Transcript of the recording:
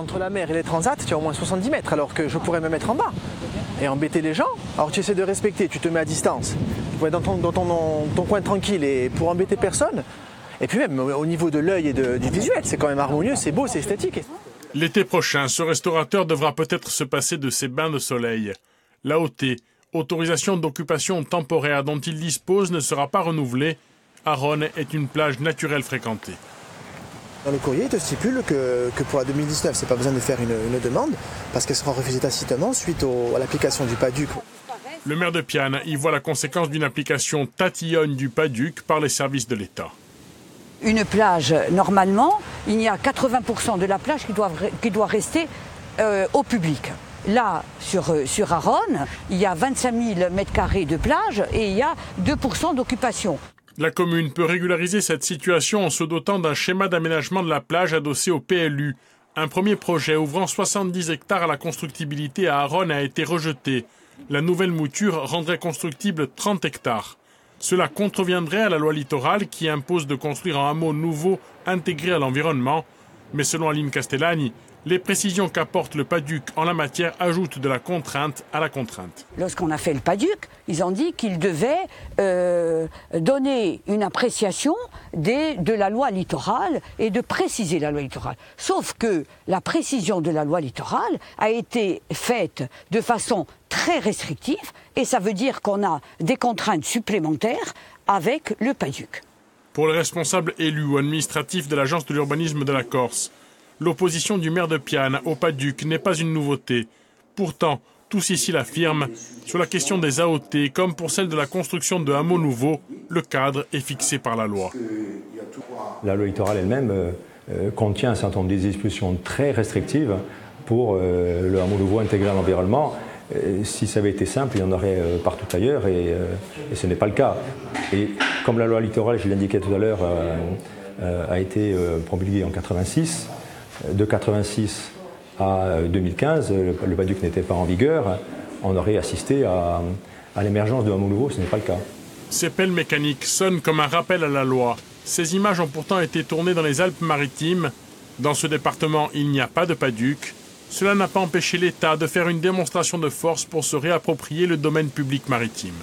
Entre la mer et les transats, tu as au moins 70 mètres, alors que je pourrais me mettre en bas et embêter les gens. Alors tu essaies de respecter, tu te mets à distance, tu vas dans ton coin tranquille et pour embêter personne. Et puis même au niveau de l'œil et du visuel, c'est quand même harmonieux, c'est beau, c'est esthétique. L'été prochain, ce restaurateur devra peut-être se passer de ses bains de soleil. L'AOT, autorisation d'occupation temporaire dont il dispose, ne sera pas renouvelée. Arone est une plage naturelle fréquentée. Dans le courrier, il te stipule que pour la 2019, c'est pas besoin de faire une demande parce qu'elle sera refusée tacitement suite à l'application du PADUC. Le maire de Piana y voit la conséquence d'une application tatillonne du PADUC par les services de l'État. Une plage, normalement, il y a 80% de la plage qui doit rester au public. Là, sur Arone, il y a 25 000 m² de plage et il y a 2% d'occupation. La commune peut régulariser cette situation en se dotant d'un schéma d'aménagement de la plage adossé au PLU. Un premier projet ouvrant 70 hectares à la constructibilité à Arone a été rejeté. La nouvelle mouture rendrait constructible 30 hectares. Cela contreviendrait à la loi littorale qui impose de construire un hameau nouveau intégré à l'environnement. Mais selon Aline Castellani, les précisions qu'apporte le PADUC en la matière ajoutent de la contrainte à la contrainte. Lorsqu'on a fait le PADUC, ils ont dit qu'ils devaient donner une appréciation de la loi littorale et de préciser la loi littorale. Sauf que la précision de la loi littorale a été faite de façon très restrictive et ça veut dire qu'on a des contraintes supplémentaires avec le PADUC. Pour le responsable élu ou administratif de l'Agence de l'urbanisme de la Corse, l'opposition du maire de Piana au PADUC n'est pas une nouveauté. Pourtant, tous ici l'affirment, sur la question des AOT comme pour celle de la construction de hameaux nouveaux, le cadre est fixé par la loi. La loi littorale elle-même contient un certain nombre d'expulsions très restrictives pour le hameau nouveau intégré à l'environnement. Si ça avait été simple, il y en aurait partout ailleurs et ce n'est pas le cas. Et comme la loi littorale, je l'indiquais tout à l'heure, a été promulguée en 1986, de 1986 à 2015, le PADUC n'était pas en vigueur, on aurait assisté à l'émergence de hameaux nouveaux, ce n'est pas le cas. Ces pelles mécaniques sonnent comme un rappel à la loi. Ces images ont pourtant été tournées dans les Alpes-Maritimes. Dans ce département, il n'y a pas de PADUC. Cela n'a pas empêché l'État de faire une démonstration de force pour se réapproprier le domaine public maritime.